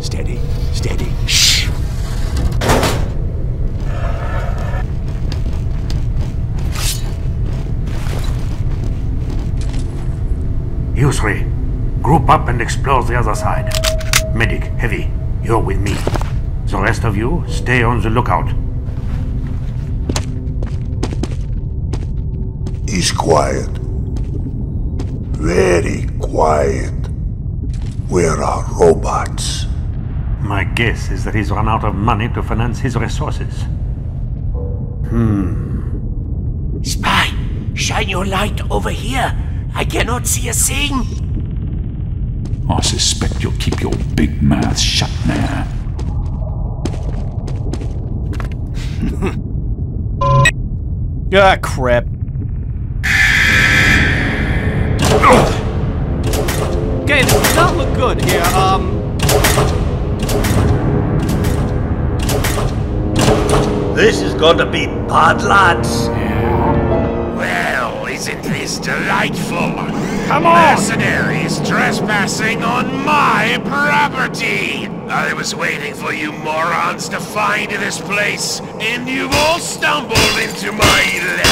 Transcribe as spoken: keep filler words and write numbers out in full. Steady, steady. Shh. You three, group up and explore the other side. Medic, Heavy, you're with me. The rest of you, stay on the lookout. It's quiet. Very quiet. Where are robots? My guess is that he's run out of money to finance his resources. Hmm. Spy! Shine your light over here! I cannot see a thing! I suspect you'll keep your big mouth shut now. Ah, crap. Okay, this does not look good here, um... This is gonna be bad, lads. Yeah. Well, isn't this delightful? Come on! Mercenaries trespassing on my property! I was waiting for you morons to find this place, and you've all stumbled into my lair.